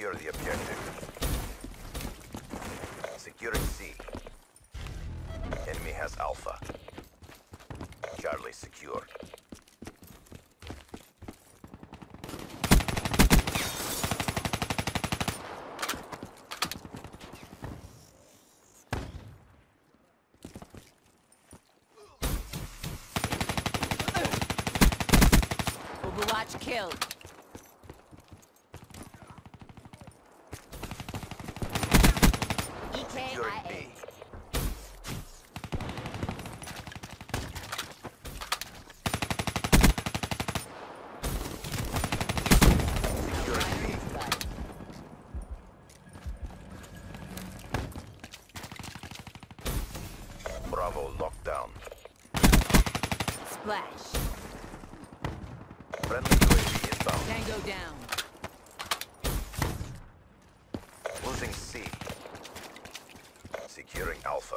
Secure the objective. Securing C. Enemy has Alpha. Charlie secure. Overwatch killed. EKIA. Bravo lockdown. Splash. Friendly UAV inbound. Tango down. Losing C. Securing Alpha.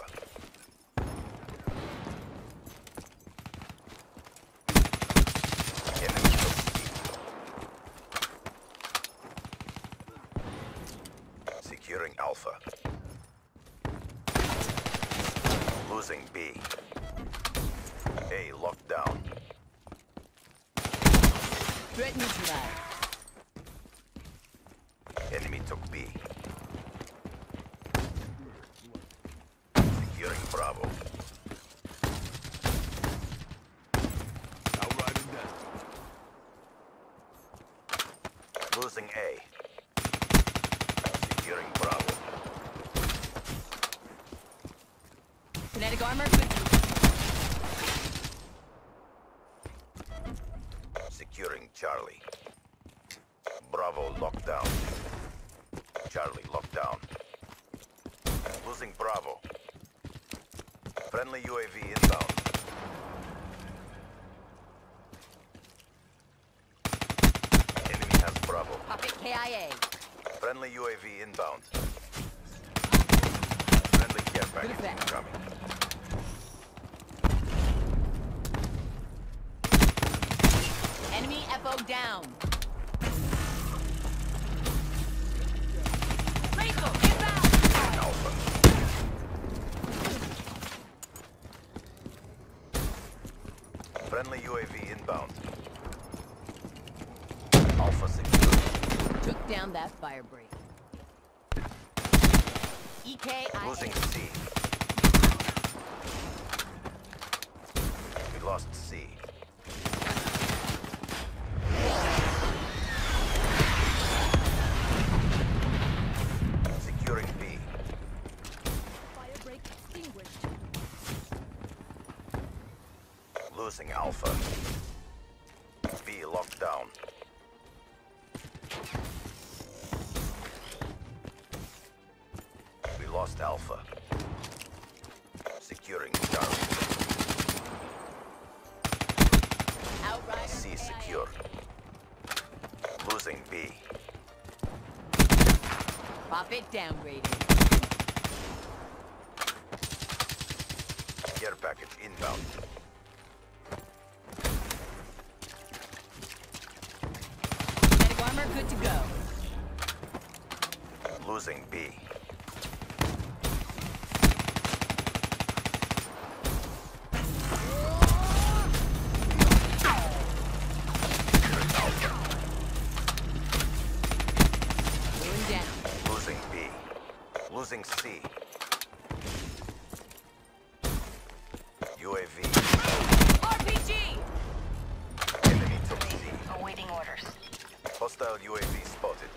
Securing Alpha. Losing B. A locked down. Threat neutralized. Enemy took B. Securing Bravo. Outrider down. Losing A. Securing Bravo. Kinetic armor. Securing Charlie. Bravo lockdown. Charlie lockdown. Losing Bravo. Friendly UAV inbound. Enemy has Bravo. Copy KIA. Friendly UAV inbound. Friendly care package incoming. Enemy FO down. Rachel, get back! Alpha. Friendly UAV inbound. Alpha secure. Took down that fire break. EKIA. Losing C. We lost C. Losing Alpha. B locked down. We lost Alpha. Securing Charlie. Outrider C secure. Losing B. Profit downgraded. Care package inbound. Good to go. Losing B. Going down. Losing B. Losing C. UAV. RPG. Enemy took C. Awaiting orders. Hostile UAV spotted.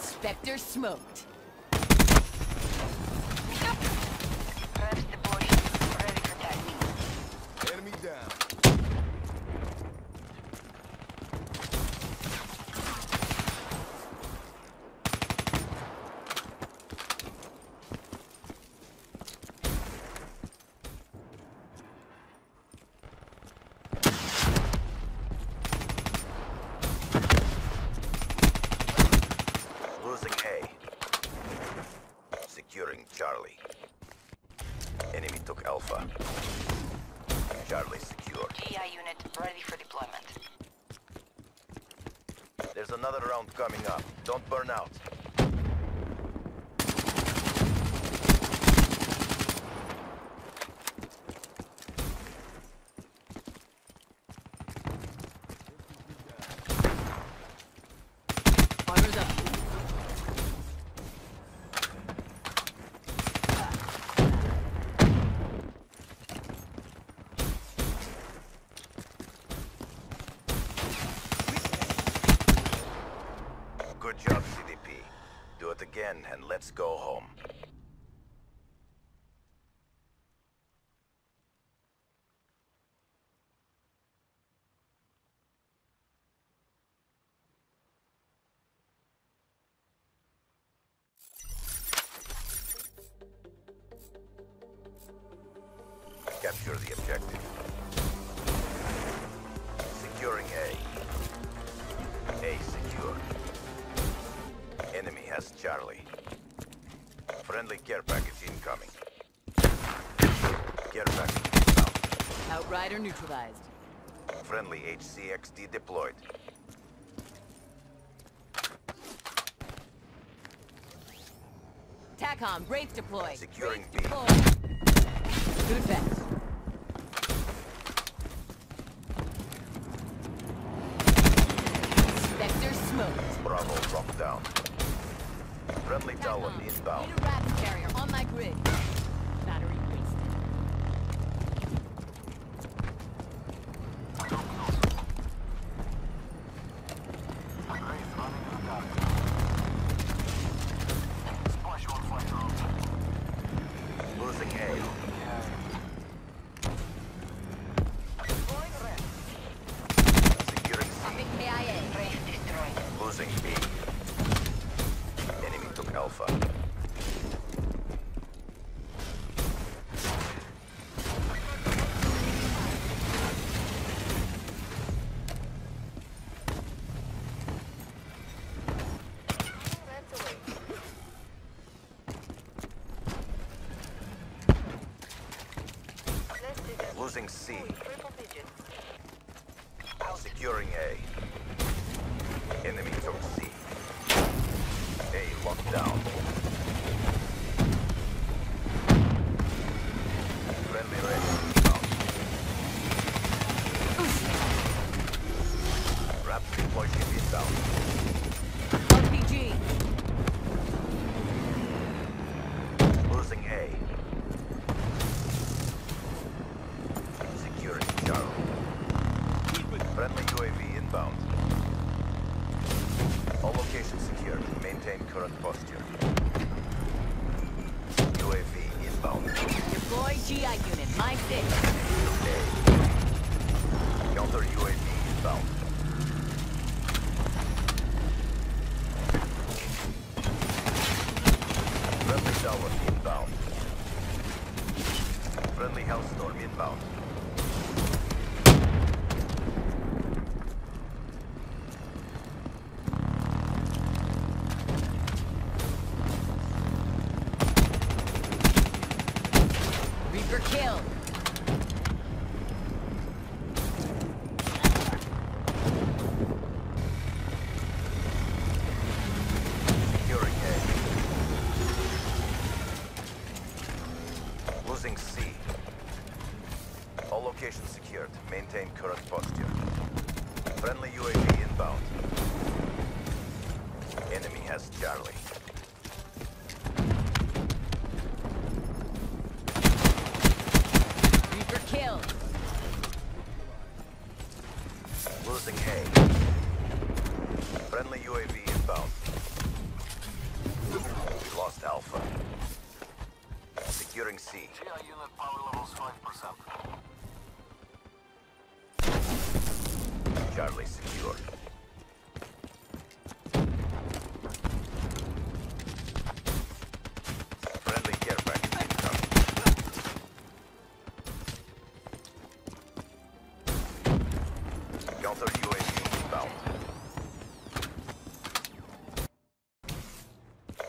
Spectre smoked. Reps deployed. Ready for tagging. Enemy down. Securing Charlie. Enemy took Alpha. Charlie secured. KIA unit ready for deployment. There's another round coming up. Don't burn out. And let's go home. Capture the objective. Securing A. A secure. Enemy has Charlie. Friendly care package incoming. Care package down. Outrider neutralized. Friendly HCXD deployed. TACOM, Wraith deployed. Securing B. Deployed. Good effect. Spectre smoked. Bravo dropped down. Friendly tower inbound. Need a rapid carrier on my grid. Battery wasted. Splash on fire. Losing A. Deploying Red. Securing C. Pumping KIA. Wraith destroyed. Losing B. Alpha. Losing C. Securing A. Enemy took C. A locked down. Friendly Wraith down. Rapidly pushing it down. RPG. Losing A. Securing Charlie. Friendly UAV inbound. All locations secured. Maintain current posture. UAV inbound. Deploy GI unit. My six. Okay. Counter UAV inbound. Friendly tower inbound. Friendly hellstorm inbound. Reaper kill. Securing A. Losing C. All locations secured. Maintain current posture. Friendly UAV inbound. Enemy has Charlie. Losing A. Friendly UAV inbound. We lost Alpha. Securing C. GI unit power levels 5%. Charlie secured. Friendly care package incoming. Counter UAV inbound.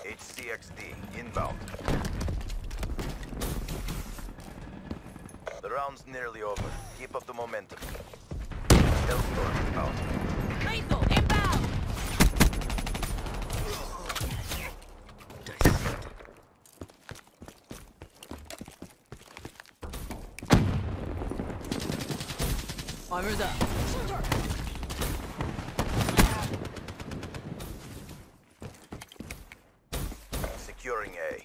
HCXD inbound. The round's nearly over. Keep up the momentum. Hellstorm inbound. Lethal inbound! Armor's up. Securing A.